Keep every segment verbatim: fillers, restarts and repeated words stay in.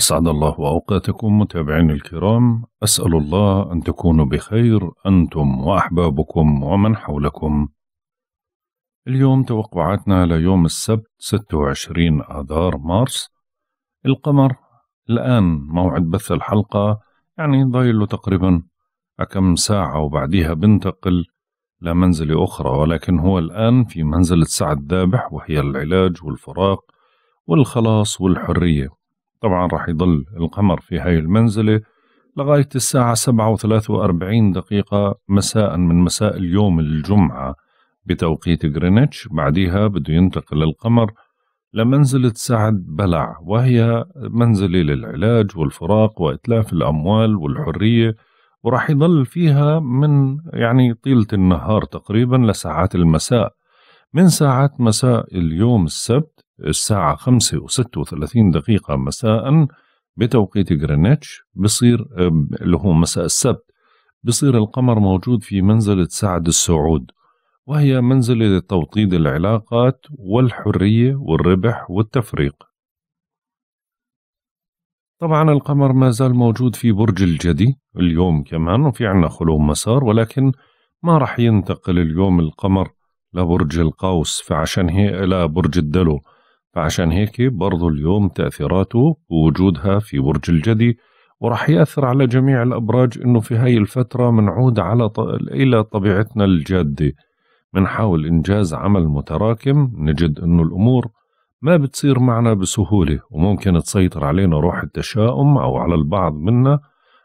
أسعد الله أوقاتكم متابعين الكرام، أسأل الله أن تكونوا بخير أنتم وأحبابكم ومن حولكم. اليوم توقعاتنا ليوم السبت ستة وعشرين آذار مارس. القمر الآن موعد بث الحلقة يعني ضايل له تقريبا كم ساعة وبعديها بنتقل لمنزلة أخرى، ولكن هو الآن في منزلة سعد ذابح وهي العلاج والفراق والخلاص والحرية. طبعا راح يضل القمر في هاي المنزلة لغاية الساعة سبعة وثلاثة وأربعين دقيقة مساء من مساء اليوم الجمعة بتوقيت غرينتش. بعدها بده ينتقل القمر لمنزلة سعد بلع وهي منزلة للعلاج والفراق وإتلاف الأموال والحرية، وراح يضل فيها من يعني طيلة النهار تقريبا لساعات المساء. من ساعات مساء اليوم السبت الساعة خمسة وستة وثلاثين دقيقة مساء بتوقيت غرينتش بصير اللي هو مساء السبت بصير القمر موجود في منزلة سعد السعود وهي منزلة لتوطيد العلاقات والحرية والربح والتفريق. طبعا القمر ما زال موجود في برج الجدي اليوم كمان، وفي عنا خلو مسار، ولكن ما رح ينتقل اليوم القمر لبرج القوس فعشان هيك لبرج الدلو، فعشان هيك برضو اليوم تأثيراته ووجودها في برج الجدي، ورح يأثر على جميع الأبراج إنه في هاي الفترة منعود على ط... إلى طبيعتنا الجادة، منحاول إنجاز عمل متراكم، نجد إنه الأمور ما بتصير معنا بسهولة وممكن تسيطر علينا روح التشاؤم أو على البعض منا.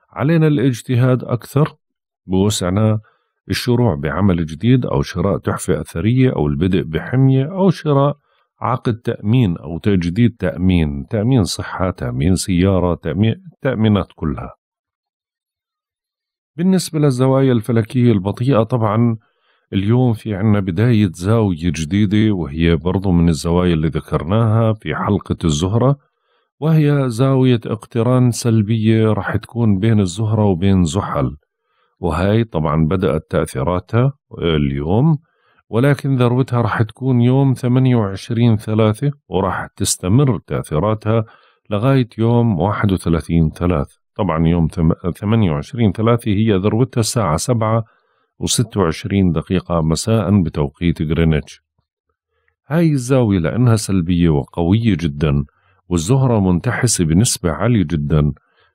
علينا الاجتهاد أكثر، بوسعنا الشروع بعمل جديد أو شراء تحفة أثرية أو البدء بحمية أو شراء عقد تأمين أو تجديد تأمين، تأمين صحة، تأمين سيارة، تأمين التأمينات كلها. بالنسبة للزوايا الفلكية البطيئة، طبعا اليوم في عنا بداية زاوية جديدة وهي برضو من الزوايا اللي ذكرناها في حلقة الزهرة، وهي زاوية اقتران سلبية رح تكون بين الزهرة وبين زحل، وهي طبعا بدأت تأثيراتها اليوم، ولكن ذروتها رح تكون يوم ثمانية وعشرين ثلاثة وراح تستمر تأثيراتها لغاية يوم واحد وثلاثين ثلاثة. طبعا يوم ثمانية وعشرين ثلاثة هي ذروتها الساعة سبعة وستة وعشرين دقيقة مساء بتوقيت غرينتش. هاي الزاوية لأنها سلبية وقوية جدا والزهرة منتحسة بنسبة عالية جدا،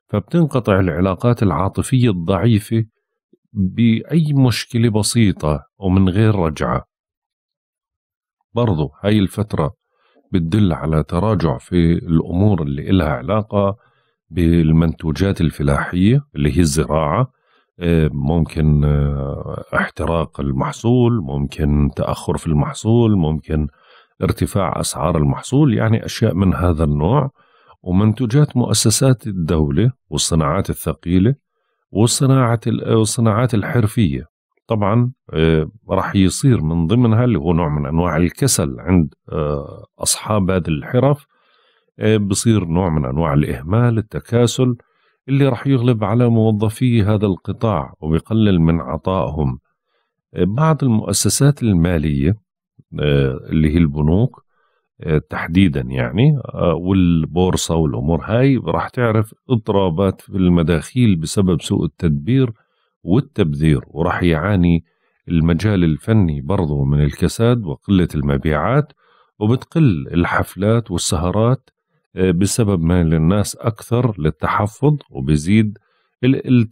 فبتنقطع العلاقات العاطفية الضعيفة بأي مشكلة بسيطة ومن غير رجعة. برضو هاي الفترة بتدل على تراجع في الأمور اللي إلها علاقة بالمنتوجات الفلاحية اللي هي الزراعة، ممكن احتراق المحصول، ممكن تأخر في المحصول، ممكن ارتفاع أسعار المحصول، يعني أشياء من هذا النوع. ومنتوجات مؤسسات الدولة والصناعات الثقيلة والصناعات الحرفية طبعا راح يصير من ضمنها اللي هو نوع من أنواع الكسل عند أصحاب هذه الحرف، بصير نوع من أنواع الإهمال التكاسل اللي راح يغلب على موظفي هذا القطاع وبيقلل من عطائهم. بعض المؤسسات المالية اللي هي البنوك تحديدا يعني والبورصة والأمور هاي راح تعرف اضطرابات في المداخيل بسبب سوء التدبير والتبذير، وراح يعاني المجال الفني برضو من الكساد وقلة المبيعات، وبتقل الحفلات والسهرات بسبب ميل الناس أكثر للتحفظ، وبزيد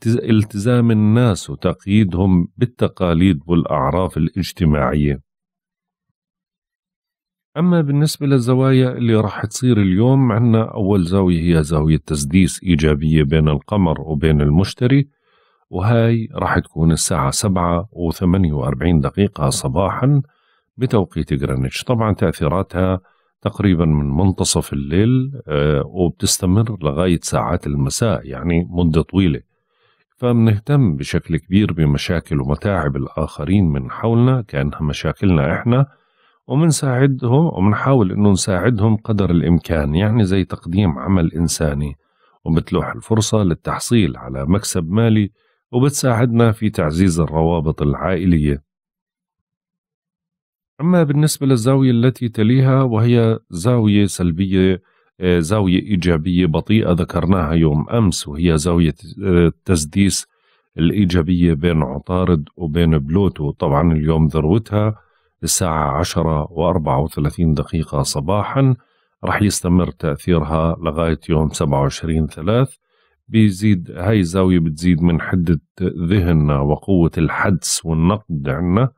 التزام الناس وتقييدهم بالتقاليد والأعراف الاجتماعية. أما بالنسبة للزوايا اللي راح تصير اليوم عنا، أول زاوية هي زاوية تسديس إيجابية بين القمر وبين المشتري، وهاي راح تكون الساعة سبعة وثمانية وأربعين دقيقة صباحا بتوقيت غرينتش. طبعا تأثيراتها تقريبا من منتصف الليل وبتستمر لغاية ساعات المساء، يعني مدة طويلة، فبنهتم بشكل كبير بمشاكل ومتاعب الآخرين من حولنا كأنها مشاكلنا إحنا، ومنساعدهم ومنحاول إنه نساعدهم قدر الإمكان، يعني زي تقديم عمل إنساني، وبتلوح الفرصة للتحصيل على مكسب مالي، وبتساعدنا في تعزيز الروابط العائلية. أما بالنسبة للزاوية التي تليها وهي زاوية سلبية زاوية إيجابية بطيئة ذكرناها يوم أمس، وهي زاوية التسديس الإيجابية بين عطارد وبين بلوتو. طبعا اليوم ذروتها الساعة عشرة وأربعة وثلاثين دقيقة صباحا، رح يستمر تأثيرها لغاية يوم سبعة وعشرين ثلاثة. بيزيد هاي الزاوية، بتزيد من حدة ذهننا وقوة الحدس والنقد عنا،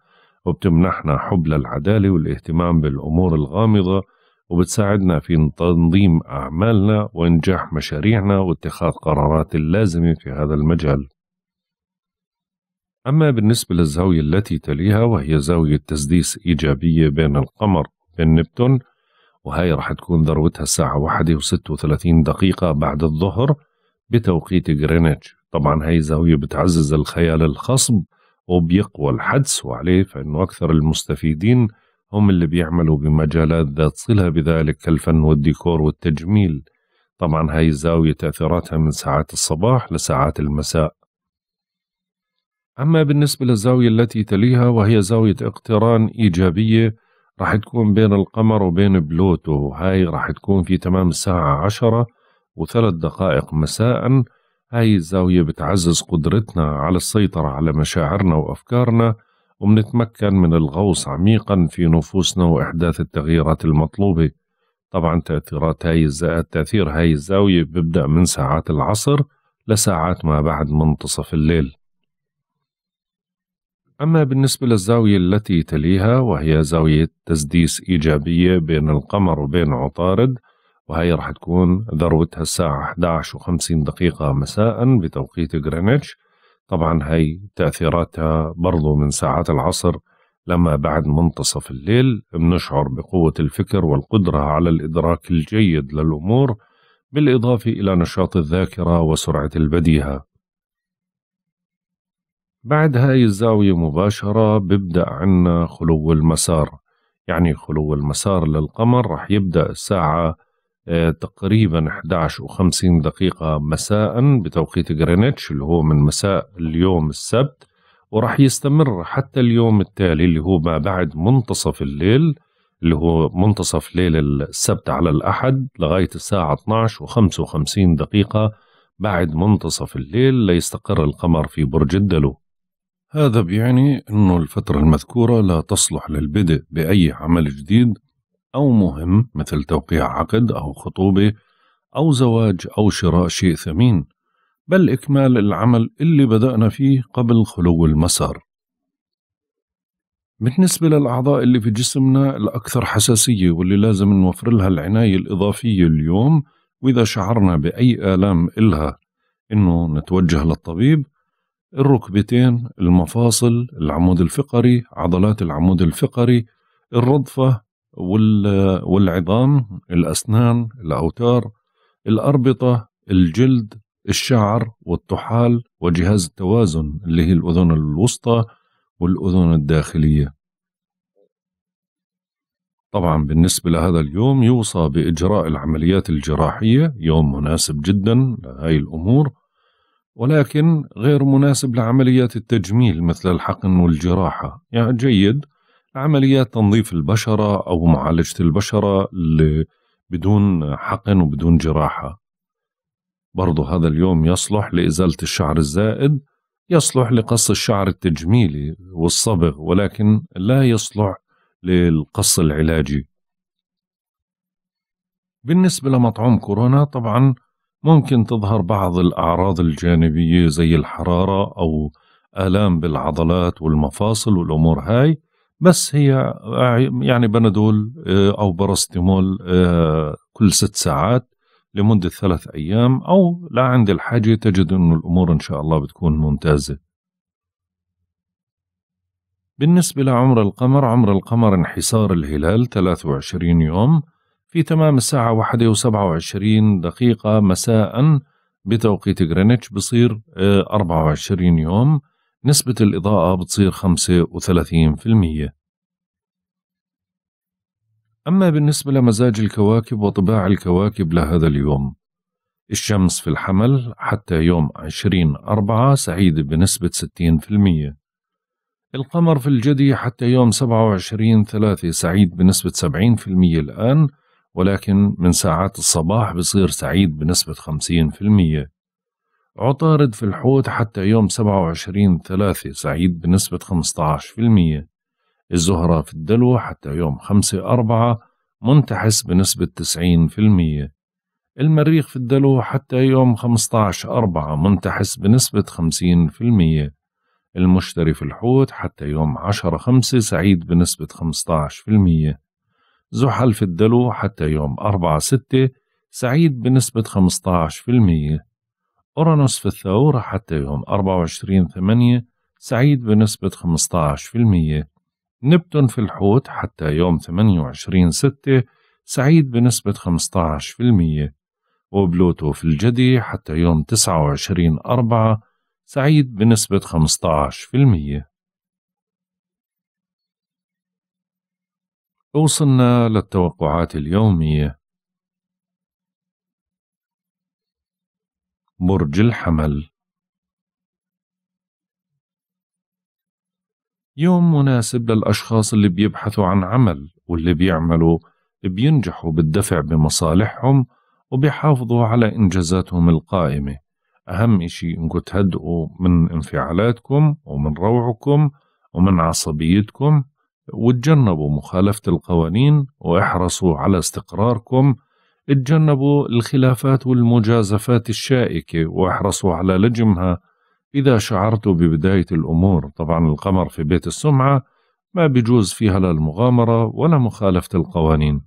وبتمنحنا حبل العدالة والاهتمام بالأمور الغامضة، وبتساعدنا في تنظيم أعمالنا وإنجاح مشاريعنا واتخاذ قرارات اللازمة في هذا المجال. أما بالنسبة للزاوية التي تليها وهي زاوية تسديس إيجابية بين القمر وبين نبتون، وهي راح تكون ذروتها الساعة واحدة وستة وثلاثين دقيقة بعد الظهر بتوقيت غرينتش. طبعا هاي زاوية بتعزز الخيال الخصب وبيقوى الحدس، وعليه فإنه أكثر المستفيدين هم اللي بيعملوا بمجالات ذات صلة بذلك كالفن والديكور والتجميل. طبعا هاي الزاوية تأثيراتها من ساعات الصباح لساعات المساء. أما بالنسبة للزاوية التي تليها وهي زاوية اقتران إيجابية راح تكون بين القمر وبين بلوتو، وهاي راح تكون في تمام الساعة عشرة وثلاث دقائق مساء. هاي الزاوية بتعزز قدرتنا على السيطرة على مشاعرنا وأفكارنا، وبنتمكن من الغوص عميقا في نفوسنا وإحداث التغييرات المطلوبة. طبعا تأثيرات هاي تأثير هاي الزاوية بيبدأ من ساعات العصر لساعات ما بعد منتصف الليل. أما بالنسبة للزاوية التي تليها وهي زاوية تسديس إيجابية بين القمر وبين عطارد، وهي راح تكون ذروتها الساعة إحدى عشرة وخمسين دقيقة مساء بتوقيت غرينتش. طبعا هي تأثيراتها برضو من ساعات العصر لما بعد منتصف الليل. بنشعر بقوة الفكر والقدرة على الإدراك الجيد للأمور، بالإضافة إلى نشاط الذاكرة وسرعة البديهة. بعد هاي الزاوية مباشرة ببدأ عنا خلو المسار، يعني خلو المسار للقمر رح يبدأ الساعة تقريبا إحدى عشرة وخمسين دقيقة مساء بتوقيت غرينتش اللي هو من مساء اليوم السبت، ورح يستمر حتى اليوم التالي اللي هو ما بعد منتصف الليل اللي هو منتصف ليل السبت على الأحد لغاية الساعة اثني عشر وخمسة وخمسين دقيقة بعد منتصف الليل ليستقر القمر في برج الدلو. هذا بيعني أنه الفترة المذكورة لا تصلح للبدء بأي عمل جديد أو مهم مثل توقيع عقد أو خطوبة أو زواج أو شراء شيء ثمين، بل إكمال العمل اللي بدأنا فيه قبل خلو المسار. بالنسبة للأعضاء اللي في جسمنا الأكثر حساسية واللي لازم نوفر لها العناية الإضافية اليوم، وإذا شعرنا بأي آلام إلها إنه نتوجه للطبيب. الركبتين، المفاصل، العمود الفقري، عضلات العمود الفقري، الرضفة والعظام، الأسنان، الأوتار، الأربطة، الجلد، الشعر والطحال، وجهاز التوازن اللي هي الأذن الوسطى والأذن الداخلية. طبعا بالنسبة لهذا اليوم يوصى بإجراء العمليات الجراحية، يوم مناسب جدا لهذه الأمور، ولكن غير مناسب لعمليات التجميل مثل الحقن والجراحة. يعني جيد عمليات تنظيف البشرة أو معالجة البشرة بدون حقن وبدون جراحة. برضو هذا اليوم يصلح لإزالة الشعر الزائد، يصلح لقص الشعر التجميلي والصبغ، ولكن لا يصلح للقص العلاجي. بالنسبة لمطعوم كورونا طبعا ممكن تظهر بعض الأعراض الجانبية زي الحرارة أو آلام بالعضلات والمفاصل والأمور هاي، بس هي يعني بنادول أو باراستيمول كل ست ساعات لمدة ثلاث أيام، أو لا عند الحاجة تجد أن الأمور إن شاء الله بتكون ممتازة. بالنسبة لعمر القمر، عمر القمر انحسار الهلال ثلاثة وعشرين يوم في تمام الساعة واحدة وسبعة وعشرين دقيقة مساء بتوقيت غرينتش، بصير أربعة وعشرين يوم، نسبة الإضاءة بتصير خمسة وثلاثين بالمية. أما بالنسبة لمزاج الكواكب وطباع الكواكب لهذا اليوم، الشمس في الحمل حتى يوم عشرين أربعة سعيدة بنسبة ستين بالمية. القمر في الجدي حتى يوم سبعة وعشرين ثلاثة سعيد بنسبة سبعين بالمية الآن، ولكن من ساعات الصباح بصير سعيد بنسبة خمسين بالمية. عطارد في الحوت حتى يوم سبعة وعشرين ثلاثة سعيد بنسبة خمسة عشر بالمية. الزهرة في الدلو حتى يوم خمسة أربعة منتحس بنسبة تسعين بالمية. المريخ في الدلو حتى يوم خمسة عشر أربعة منتحس بنسبة خمسين بالمية. المشتري في الحوت حتى يوم عشرة خمسة سعيد بنسبة خمسة عشر بالمية. زحل في الدلو حتى يوم أربعة ستة سعيد بنسبة خمسة عشر بالمية. أورانوس في الثور حتى يوم أربعة وعشرين ثمانية سعيد بنسبة خمسة عشر بالمية. نبتون في الحوت حتى يوم ثمانية وعشرين ستة سعيد بنسبة خمسة عشر بالمية. وبلوتو في الجدي حتى يوم تسعة وعشرين أربعة سعيد بنسبة خمسة عشر بالمية. وصلنا للتوقعات اليومية. برج الحمل، يوم مناسب للأشخاص اللي بيبحثوا عن عمل واللي بيعملوا بينجحوا بالدفع بمصالحهم وبيحافظوا على إنجازاتهم القائمة. أهم إشي إنكم تهدئوا من انفعالاتكم ومن روعكم ومن عصبيتكم، وتجنبوا مخالفة القوانين واحرصوا على استقراركم. اتجنبوا الخلافات والمجازفات الشائكة واحرصوا على لجمها إذا شعرتوا ببداية الأمور. طبعا القمر في بيت السمعة ما بيجوز فيها لا المغامرة ولا مخالفة القوانين.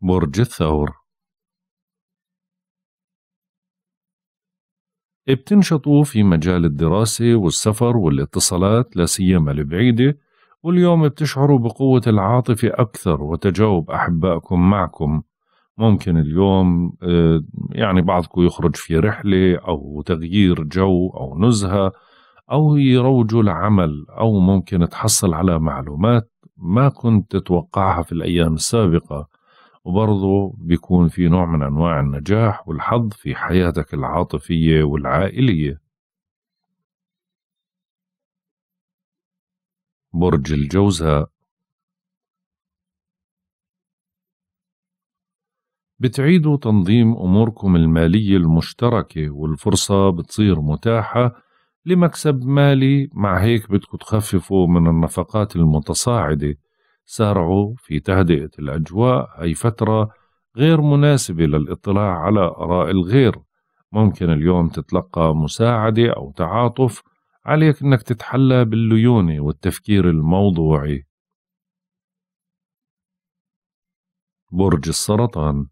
برج الثور، بتنشطوا في مجال الدراسة والسفر والاتصالات لا سيما البعيدة، واليوم بتشعروا بقوة العاطفة أكثر وتجاوب أحبائكم معكم. ممكن اليوم يعني بعضكم يخرج في رحلة أو تغيير جو أو نزهة أو يروجوا لعمل، أو ممكن تحصل على معلومات ما كنت تتوقعها في الأيام السابقة. وبرضه بيكون في نوع من أنواع النجاح والحظ في حياتك العاطفية والعائلية. برج الجوزاء، بتعيدوا تنظيم أموركم المالية المشتركة والفرصة بتصير متاحة لمكسب مالي، مع هيك بدكم تخففوا من النفقات المتصاعدة. سارعوا في تهدئة الأجواء، هي فترة غير مناسبة للإطلاع على آراء الغير. ممكن اليوم تتلقى مساعدة أو تعاطف، عليك أنك تتحلى بالليونة والتفكير الموضوعي. برج السرطان،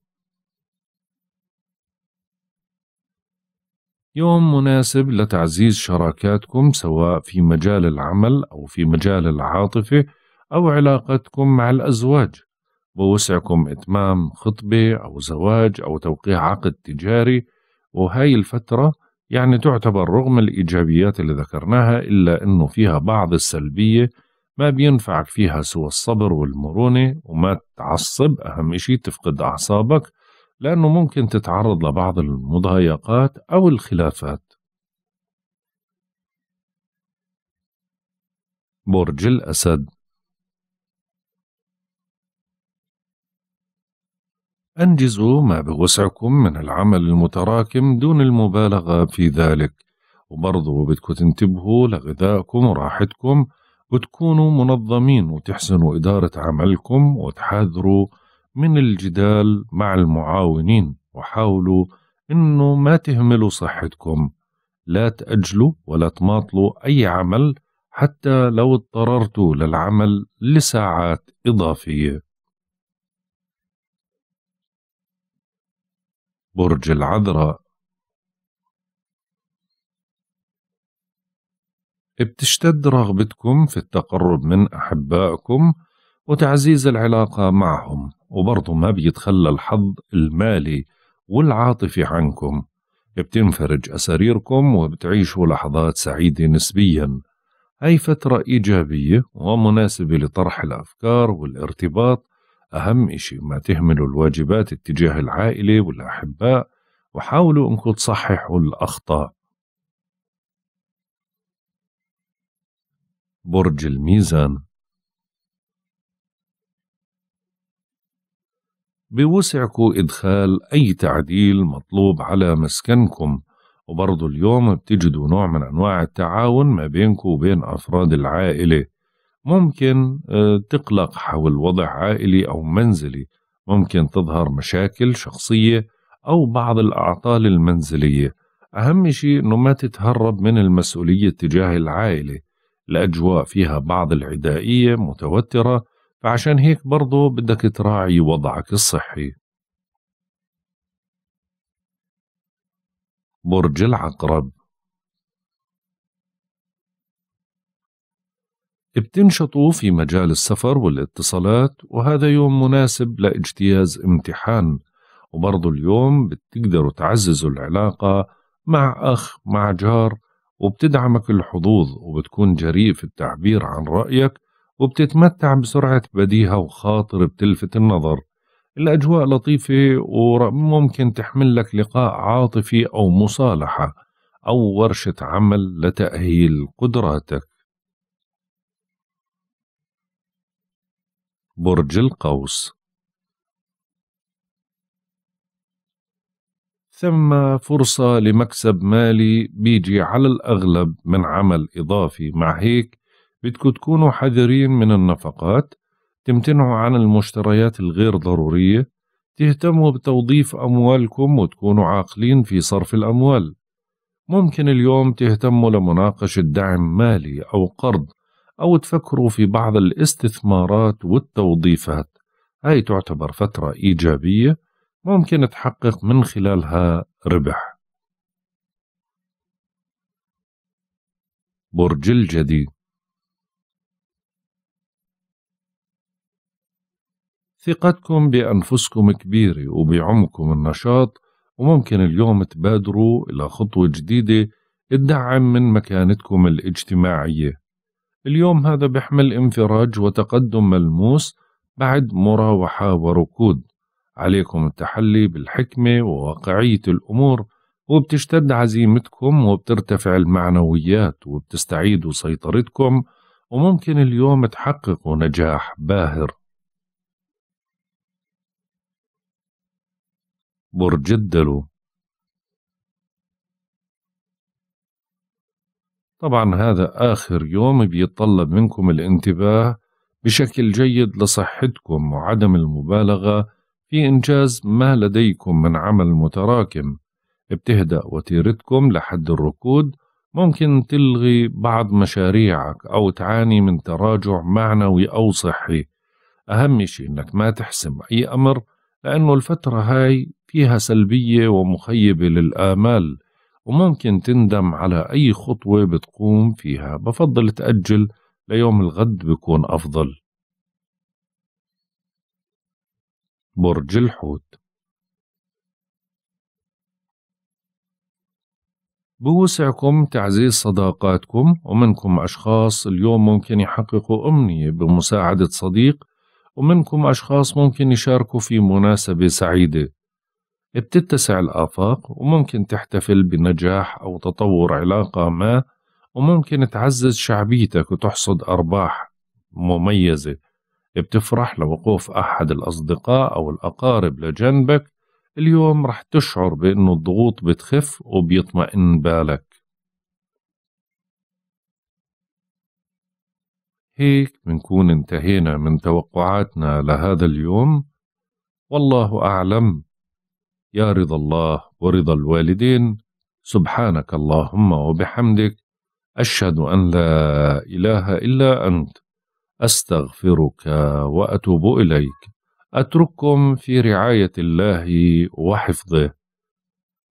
يوم مناسب لتعزيز شراكاتكم سواء في مجال العمل أو في مجال العاطفة أو علاقتكم مع الأزواج. بوسعكم إتمام خطبة أو زواج أو توقيع عقد تجاري، وهاي الفترة يعني تعتبر رغم الإيجابيات اللي ذكرناها إلا أنه فيها بعض السلبية. ما بينفعك فيها سوى الصبر والمرونة، وما تعصب، أهم شيء تفقد أعصابك لأنه ممكن تتعرض لبعض المضايقات أو الخلافات. برج الأسد، أنجزوا ما بوسعكم من العمل المتراكم دون المبالغة في ذلك. وبرضه بدكم تنتبهوا لغذائكم وراحتكم وتكونوا منظمين وتحسنوا إدارة عملكم وتحاذروا من الجدال مع المعاونين، وحاولوا إنه ما تهملوا صحتكم. لا تأجلوا ولا تماطلوا أي عمل حتى لو اضطررتوا للعمل لساعات إضافية. برج العذراء، بتشتد رغبتكم في التقرب من أحبائكم وتعزيز العلاقة معهم، وبرضه ما بيتخلى الحظ المالي والعاطفي عنكم. بتنفرج أساريركم وبتعيشوا لحظات سعيدة نسبيا. هاي فترة إيجابية ومناسبة لطرح الأفكار والارتباط. أهم إشي ما تهملوا الواجبات اتجاه العائلة والأحباء، وحاولوا أنكم تصححوا الأخطاء. برج الميزان، بوسعكم إدخال أي تعديل مطلوب على مسكنكم، وبرضو اليوم بتجدوا نوع من أنواع التعاون ما بينكم وبين أفراد العائلة. ممكن تقلق حول وضع عائلي أو منزلي، ممكن تظهر مشاكل شخصية أو بعض الأعطال المنزلية. أهم شيء أنه ما تتهرب من المسؤولية تجاه العائلة، الأجواء فيها بعض العدائية متوترة، فعشان هيك برضو بدك تراعي وضعك الصحي. برج العقرب، بتنشطوا في مجال السفر والاتصالات، وهذا يوم مناسب لاجتياز امتحان، وبرضو اليوم بتقدروا تعززوا العلاقة مع أخ مع جار، وبتدعمك الحظوظ وبتكون جريء في التعبير عن رأيك، وبتتمتع بسرعة بديهة وخاطر بتلفت النظر. الأجواء لطيفة وممكن تحمل لك لقاء عاطفي أو مصالحة أو ورشة عمل لتأهيل قدراتك. برج القوس، ثم فرصة لمكسب مالي بيجي على الأغلب من عمل إضافي، مع هيك بدكم تكونوا حذرين من النفقات، تمتنعوا عن المشتريات الغير ضرورية، تهتموا بتوظيف أموالكم وتكونوا عاقلين في صرف الأموال. ممكن اليوم تهتموا لمناقشة دعم مالي أو قرض، أو تفكروا في بعض الاستثمارات والتوظيفات. هاي تعتبر فترة إيجابية ممكن تحقق من خلالها ربح. برج الجدي، ثقتكم بأنفسكم كبيرة وبعمكم النشاط، وممكن اليوم تبادروا إلى خطوة جديدة تدعم من مكانتكم الاجتماعية. اليوم هذا بيحمل انفراج وتقدم ملموس بعد مراوحة وركود. عليكم التحلي بالحكمة وواقعية الأمور، وبتشتد عزيمتكم وبترتفع المعنويات وبتستعيدوا سيطرتكم، وممكن اليوم تحققوا نجاح باهر. برج الدلو، طبعا هذا آخر يوم بيتطلب منكم الانتباه بشكل جيد لصحتكم وعدم المبالغة في إنجاز ما لديكم من عمل متراكم. بتهدأ وتيرتكم لحد الركود، ممكن تلغي بعض مشاريعك أو تعاني من تراجع معنوي أو صحي. أهم شيء إنك ما تحسم أي أمر، لأنه الفترة هاي فيها سلبية ومخيبة للآمال، وممكن تندم على أي خطوة بتقوم فيها. بفضل تأجل ليوم الغد بيكون أفضل. برج الحوت، بوسعكم تعزيز صداقاتكم، ومنكم أشخاص اليوم ممكن يحققوا أمنية بمساعدة صديق، ومنكم أشخاص ممكن يشاركوا في مناسبة سعيدة. بتتسع الآفاق، وممكن تحتفل بنجاح أو تطور علاقة ما، وممكن تعزز شعبيتك وتحصد أرباح مميزة. بتفرح لوقوف أحد الأصدقاء أو الأقارب لجنبك. اليوم رح تشعر بأنه الضغوط بتخف وبيطمئن بالك. هيك بنكون انتهينا من توقعاتنا لهذا اليوم. والله أعلم، يا رضا الله ورضا الوالدين. سبحانك اللهم وبحمدك، أشهد أن لا إله إلا أنت، أستغفرك وأتوب إليك. أترككم في رعاية الله وحفظه،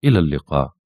إلى اللقاء.